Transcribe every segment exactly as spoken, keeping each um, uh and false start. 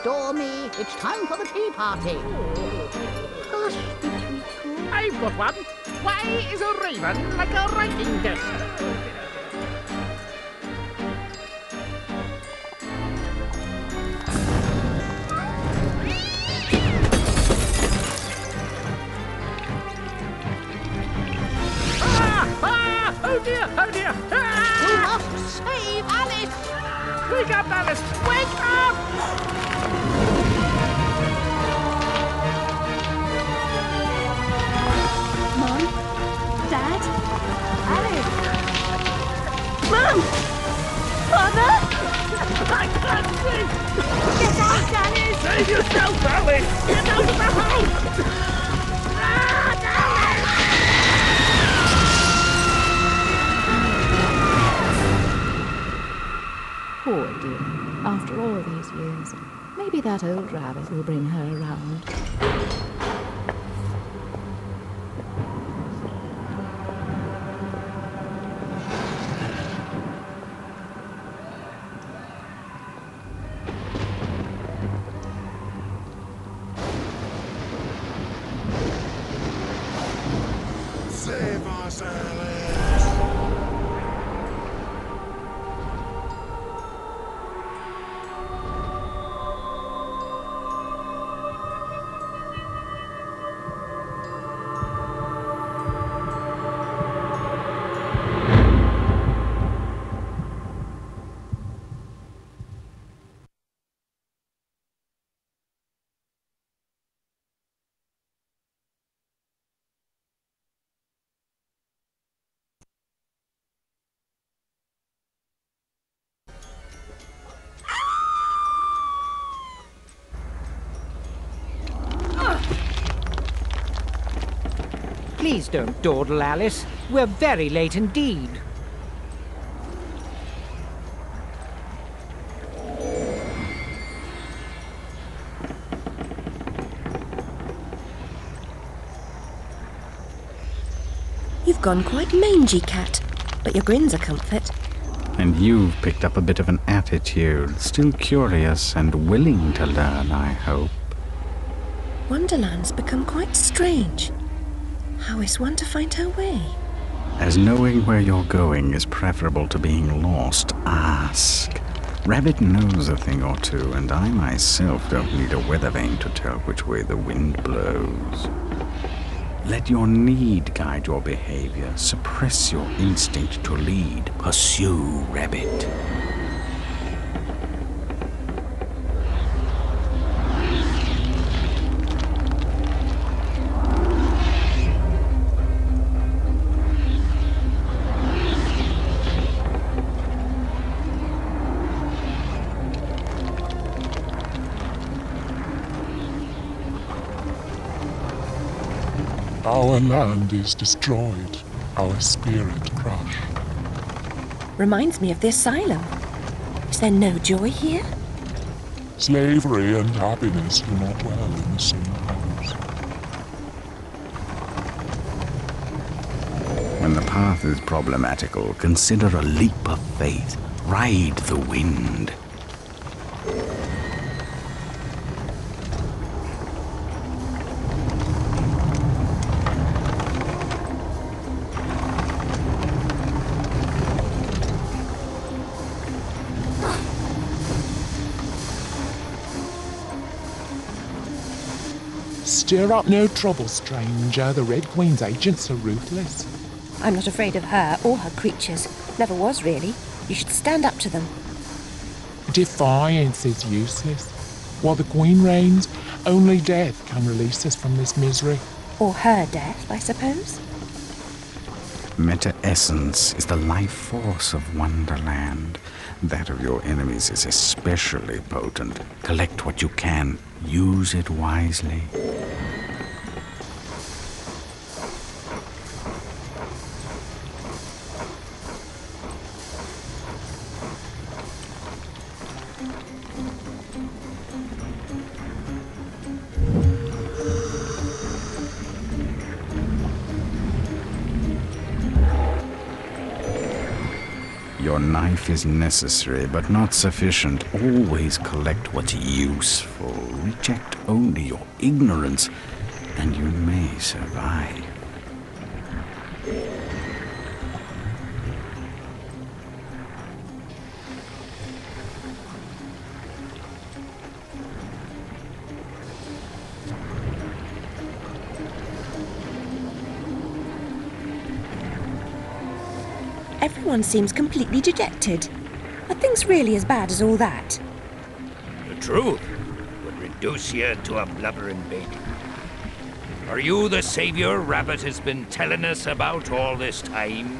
Stormy, it's time for the tea party. Hush, Tweetwee. I've got one. Why is a raven like a writing desk? Ah! Ah! Oh dear! Oh dear! Ah! We must save Alice! Wake up, Alice! Wake up! Mom? Dad? Alice? Mom! Father? I can't sleep! Get out, Alice! Save yourself, Alice! Get out of the house! Ah, Alice! Poor dear. After all these years, maybe that old rabbit will bring her around. Save us, Alice! Please don't dawdle, Alice. We're very late indeed. You've gone quite mangy, Cat, but your grin's a comfort. And you've picked up a bit of an attitude, still curious and willing to learn, I hope. Wonderland's become quite strange. How is one to find her way? As knowing where you're going is preferable to being lost, ask. Rabbit knows a thing or two, and I myself don't need a weather vane to tell which way the wind blows. Let your need guide your behavior. Suppress your instinct to lead. Pursue, Rabbit. Our land is destroyed, our spirit crushed. Reminds me of the asylum. Is there no joy here? Slavery and happiness do not dwell in the same house. When the path is problematical, consider a leap of faith. Ride the wind. Stir up no trouble, stranger. The Red Queen's agents are ruthless. I'm not afraid of her or her creatures. Never was, really. You should stand up to them. Defiance is useless. While the Queen reigns, only death can release us from this misery. Or her death, I suppose. Meta-essence is the life force of Wonderland. That of your enemies is especially potent. Collect what you can. Use it wisely. Your knife is necessary, but not sufficient. Always collect what's useful. Reject only your ignorance, and you may survive. Everyone seems completely dejected. Are things really as bad as all that? The truth would reduce you to a blubbering baby. Are you the savior Rabbit has been telling us about all this time?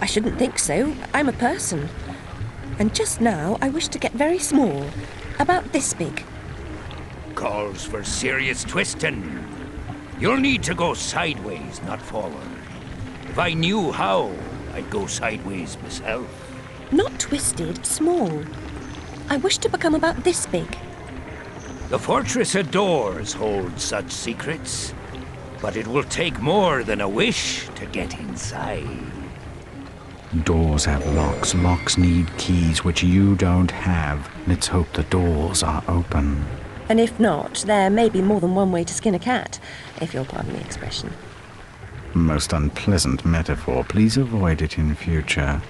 I shouldn't think so. I'm a person. And just now I wish to get very small, about this big. Calls for serious twisting. You'll need to go sideways, not forward. If I knew how, I'd go sideways myself. Not twisted, small. I wish to become about this big. The fortress of doors holds such secrets, but it will take more than a wish to get inside. Doors have locks. Locks need keys, which you don't have. Let's hope the doors are open. And if not, there may be more than one way to skin a cat, if you'll pardon the expression. Most unpleasant metaphor. Please avoid it in future.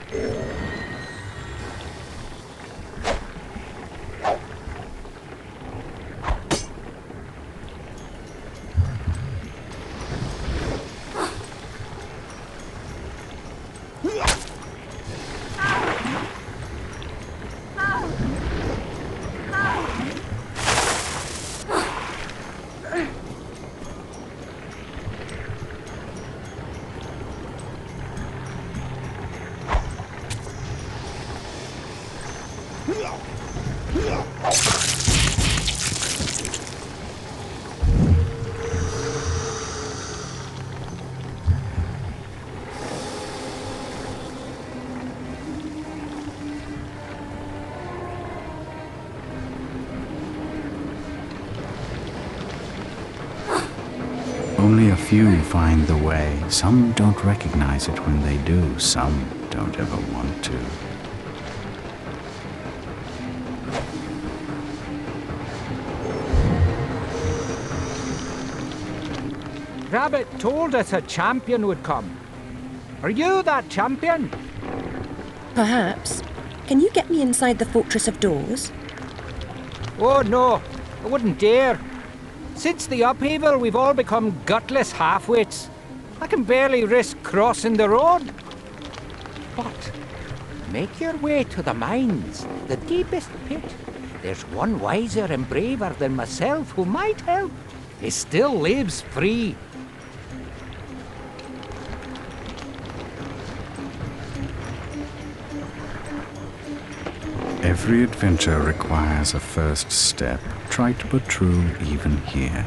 Only a few find the way. Some don't recognize it when they do. Some don't ever want to. Rabbit told us a champion would come. Are you that champion? Perhaps. Can you get me inside the Fortress of Doors? Oh no, I wouldn't dare. Since the upheaval, we've all become gutless half-wits. I can barely risk crossing the road. But make your way to the mines, the deepest pit. There's one wiser and braver than myself who might help. He still lives free. Every adventure requires a first step, trite but true even here.